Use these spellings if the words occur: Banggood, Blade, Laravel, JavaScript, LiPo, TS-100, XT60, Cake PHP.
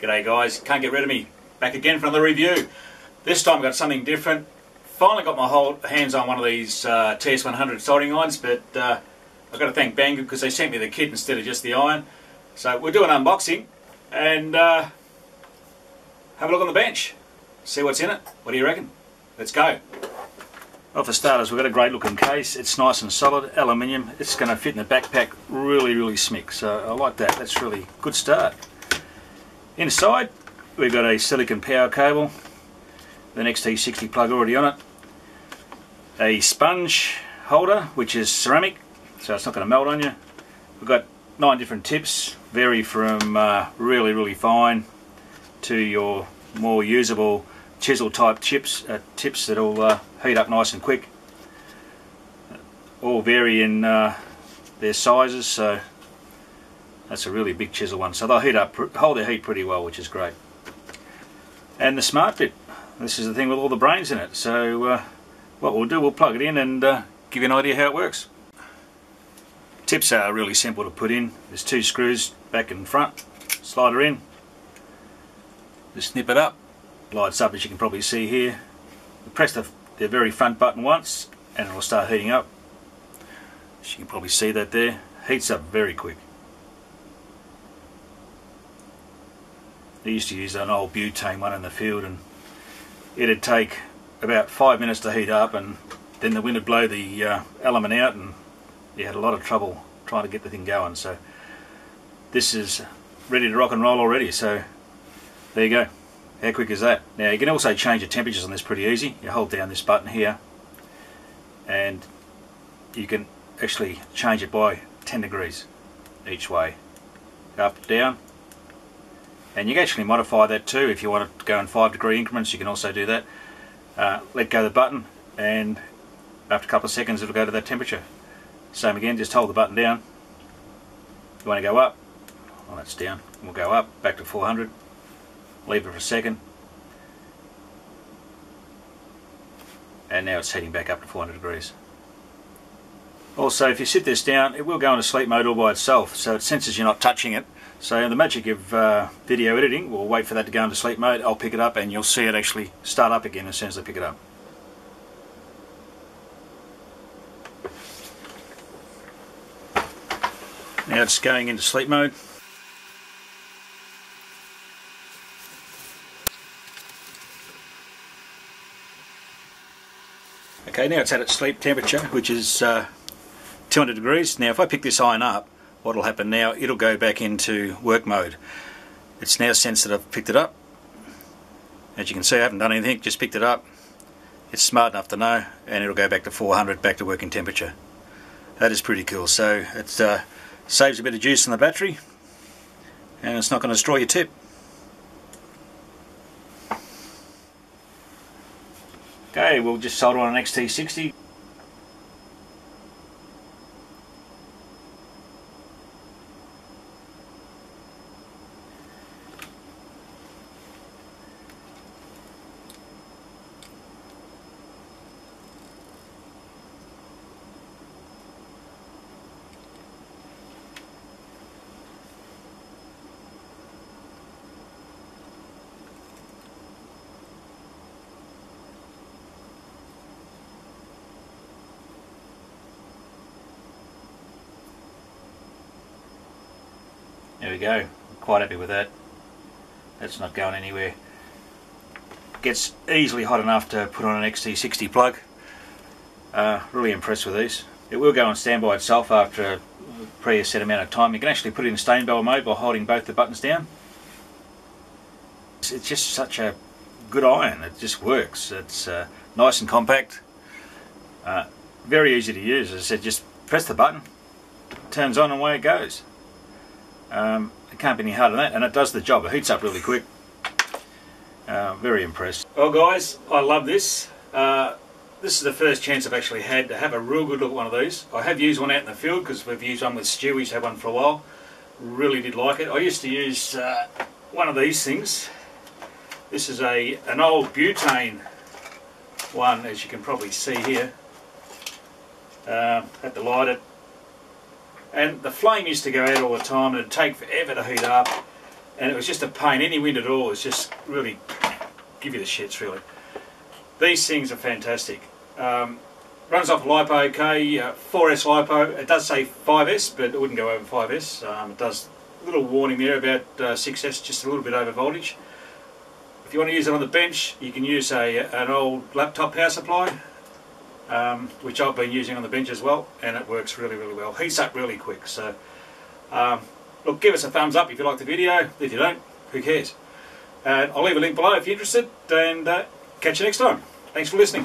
G'day guys, can't get rid of me. Back again for another review. This time I've got something different. Finally got my hands on one of these TS-100 soldering irons, but I've got to thank Banggood because they sent me the kit instead of just the iron. So we'll do an unboxing and have a look on the bench. See what's in it. What do you reckon? Let's go. Well, for starters, we've got a great looking case. It's nice and solid, aluminium. It's going to fit in the backpack really smick. So I like that. That's really good start. Inside, we've got a silicon power cable, an XT60 plug already on it, a sponge holder, which is ceramic, so it's not going to melt on you. We've got 9 different tips, vary from really fine to your more usable chisel type tips that will heat up nice and quick. All vary in their sizes, so that's a really big chisel one, so they'll heat up, hold their heat pretty well, which is great. And the smart bit, this is the thing with all the brains in it, so what we'll do, we'll plug it in and give you an idea how it works. Tips are really simple to put in. There's 2 screws back and front, slide her in, just snip it up, lights up as you can probably see here. You press the very front button once and it'll start heating up. As you can probably see that there, heats up very quick. They used to use an old butane one in the field and it'd take about 5 minutes to heat up, and then the wind would blow the element out and you had a lot of trouble trying to get the thing going. So this is ready to rock and roll already, so there you go. How quick is that? Now you can also change your temperatures on this pretty easy. You hold down this button here and you can actually change it by 10 degrees each way, up, down. And you can actually modify that too. If you want to go in 5-degree increments, you can also do that. Let go of the button and after a couple of seconds it'll go to that temperature. Same again, just hold the button down. You want to go up, well that's down. We'll go up, back to 400. Leave it for a second. And now it's heating back up to 400 degrees. Also, if you sit this down, it will go into sleep mode all by itself, so it senses you're not touching it. So the magic of video editing, we'll wait for that to go into sleep mode, I'll pick it up and you'll see it actually start up again as soon as I pick it up. Now it's going into sleep mode. Okay, now it's at its sleep temperature, which is 200 degrees. Now if I pick this iron up, what will happen now, it'll go back into work mode. It's now sensed that I've picked it up. As you can see, I haven't done anything, just picked it up. It's smart enough to know, and it'll go back to 400, back to working temperature. That is pretty cool. So it saves a bit of juice in the battery, and it's not going to destroy your tip. Okay, we'll just solder on an XT60. There we go, quite happy with that. That's not going anywhere. Gets easily hot enough to put on an XT60 plug. Really impressed with these. It will go on standby itself after a preset amount of time. You can actually put it in standby mode by holding both the buttons down. It's just such a good iron, it just works. It's nice and compact, very easy to use. As I said, just press the button, it turns on and away it goes. It can't be any harder than that, and it does the job. It heats up really quick. Very impressed. Well guys, I love this. This is the first chance I've actually had to have a real good look at one of these. I have used one out in the field because we've used one with Stu. We've had one for a while. Really did like it. I used to use one of these things. This is an old butane one, as you can probably see here. Had to light it. And the flame used to go out all the time and it'd take forever to heat up. and it was just a pain. Any wind at all is just really give you the shits, really. These things are fantastic. Runs off LiPo okay, 4S LiPo. It does say 5S, but it wouldn't go over 5S. It does a little warning there about 6S, just a little bit over voltage. If you want to use it on the bench, you can use an old laptop power supply, which I've been using on the bench as well, and it works really, really well. Heats up really quick. So, look, give us a thumbs up if you like the video. If you don't, who cares? I'll leave a link below if you're interested, and catch you next time. Thanks for listening.